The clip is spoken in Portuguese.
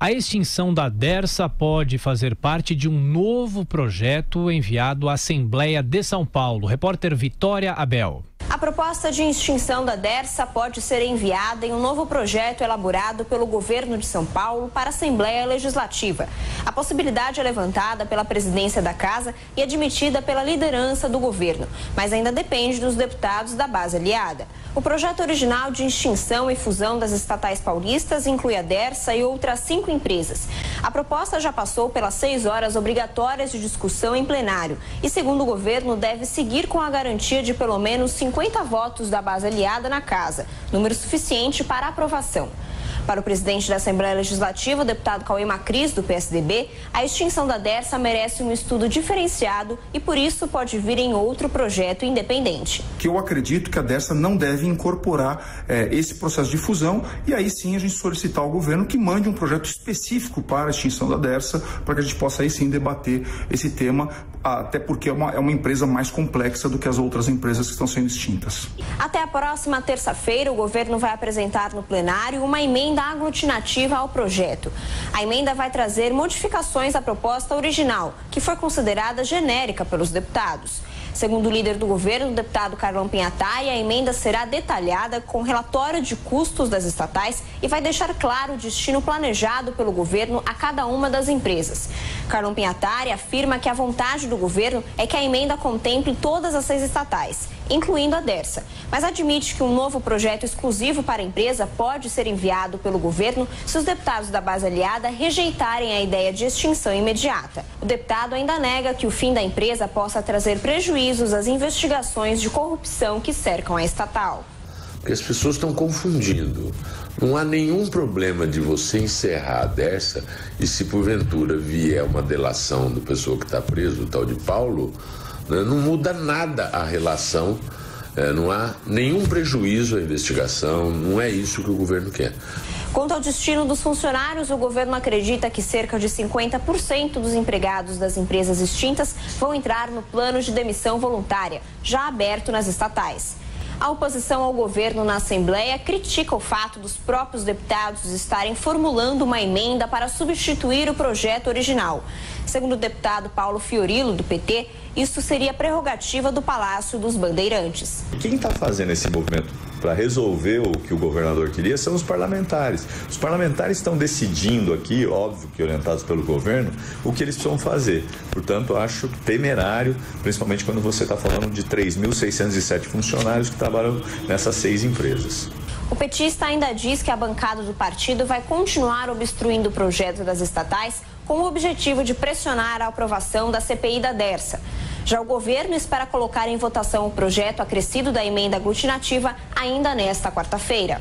A extinção da DERSA pode fazer parte de um novo projeto enviado à Assembleia de São Paulo. Repórter Vitória Abel. A proposta de extinção da DERSA pode ser enviada em um novo projeto elaborado pelo governo de São Paulo para a Assembleia Legislativa. A possibilidade é levantada pela presidência da Casa e admitida pela liderança do governo, mas ainda depende dos deputados da base aliada. O projeto original de extinção e fusão das estatais paulistas inclui a DERSA e outras 5 empresas. A proposta já passou pelas 6 horas obrigatórias de discussão em plenário e, segundo o governo, deve seguir com a garantia de pelo menos 50 votos da base aliada na Casa, número suficiente para a aprovação. Para o presidente da Assembleia Legislativa, o deputado Cauê Macris, do PSDB, a extinção da DERSA merece um estudo diferenciado e, por isso, pode vir em outro projeto independente. Que eu acredito que a DERSA não deve incorporar esse processo de fusão, e aí sim a gente solicitar ao governo que mande um projeto específico para a extinção da DERSA, para que a gente possa aí sim debater esse tema, até porque é uma empresa mais complexa do que as outras empresas que estão sendo extintas. Até a próxima terça-feira, o governo vai apresentar no plenário uma emenda aglutinativa ao projeto. A emenda vai trazer modificações à proposta original, que foi considerada genérica pelos deputados. Segundo o líder do governo, o deputado Carlão Pinhatari, a emenda será detalhada com relatório de custos das estatais e vai deixar claro o destino planejado pelo governo a cada uma das empresas. Carlão Pinhatari afirma que a vontade do governo é que a emenda contemple todas as 6 estatais, incluindo a DERSA, mas admite que um novo projeto exclusivo para a empresa pode ser enviado pelo governo se os deputados da base aliada rejeitarem a ideia de extinção imediata. O deputado ainda nega que o fim da empresa possa trazer prejuízos às investigações de corrupção que cercam a estatal. Porque as pessoas estão confundindo. Não há nenhum problema de você encerrar a DERSA e, se porventura vier uma delação do pessoa que está preso, o tal de Paulo, não muda nada a relação, não há nenhum prejuízo à investigação, não é isso que o governo quer. Quanto ao destino dos funcionários, o governo acredita que cerca de 50% dos empregados das empresas extintas vão entrar no plano de demissão voluntária, já aberto nas estatais. A oposição ao governo na Assembleia critica o fato dos próprios deputados estarem formulando uma emenda para substituir o projeto original. Segundo o deputado Paulo Fiorillo, do PT, isso seria prerrogativa do Palácio dos Bandeirantes. Quem está fazendo esse movimento para resolver o que o governador queria são os parlamentares. Os parlamentares estão decidindo aqui, óbvio que orientados pelo governo, o que eles precisam fazer. Portanto, acho temerário, principalmente quando você está falando de 3.607 funcionários que trabalham nessas 6 empresas. O petista ainda diz que a bancada do partido vai continuar obstruindo o projeto das estatais com o objetivo de pressionar a aprovação da CPI da DERSA. Já o governo espera colocar em votação o projeto acrescido da emenda aglutinativa ainda nesta quarta-feira.